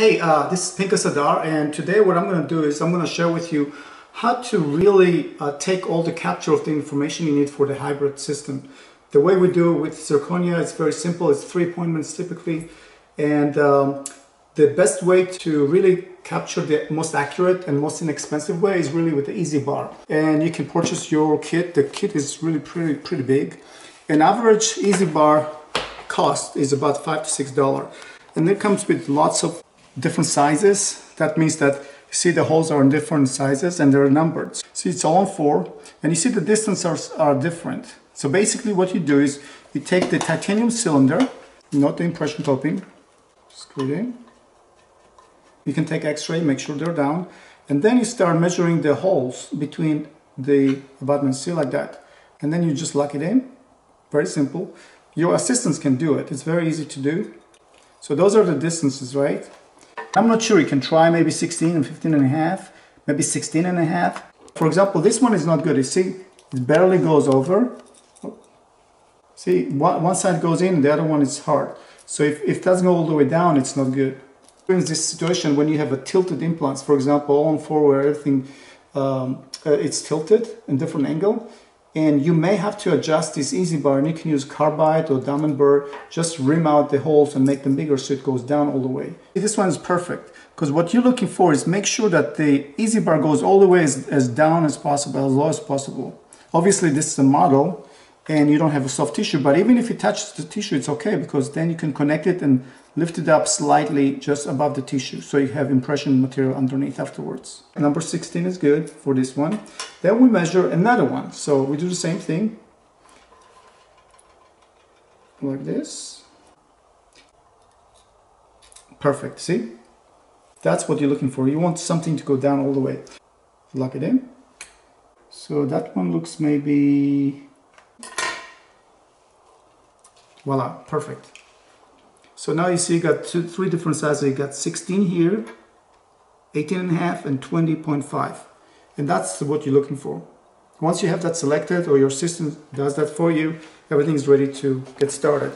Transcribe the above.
Hey, this is Pinka Sadar, and today what I'm going to do is I'm going to share with you how to really take all the capture of the information you need for the hybrid system. The way we do with Zirconia is very simple. It's 3 appointments typically, and the best way to really capture the most accurate and most inexpensive way is really with the easy bar. And you can purchase your kit. The kit is really pretty big. An average easy bar cost is about $5 to $6, and it comes with lots of different sizes. That means that you see the holes are in different sizes and they're numbered. See, it's all 4, and you see the distances are different. So basically what you do is you take the titanium cylinder, not the impression coping, screw it in. You can take x-ray, make sure they're down, and then you start measuring the holes between the abutment seal like that, and then you just lock it in. Very simple. Your assistants can do it. It's very easy to do. So those are the distances, right? I'm not sure, you can try maybe 16 and 15 and a half, maybe 16 and a half. For example, this one is not good. You see, it barely goes over. See, one side goes in, the other one is hard. So if it doesn't go all the way down, it's not good. In this situation, when you have a tilted implants, for example, all on 4 where everything it's tilted in different angle, and you may have to adjust this easy bar, and you can use carbide or diamond burr, just rim out the holes and make them bigger so it goes down all the way. This one is perfect, because what you're looking for is make sure that the easy bar goes all the way as down as possible, as low as possible. Obviously this is a model and you don't have a soft tissue, but even if it touches the tissue, it's okay, because then you can connect it and lift it up slightly just above the tissue, so you have impression material underneath afterwards. Number 16 is good for this one. Then we measure another one. So we do the same thing, like this. Perfect, see? That's what you're looking for. You want something to go down all the way. Lock it in. So that one looks maybe... voila, perfect. So now you see you got 3 different sizes. You got 16 here, 18.5 and 20.5. And that's what you're looking for. Once you have that selected, or your system does that for you, everything's ready to get started.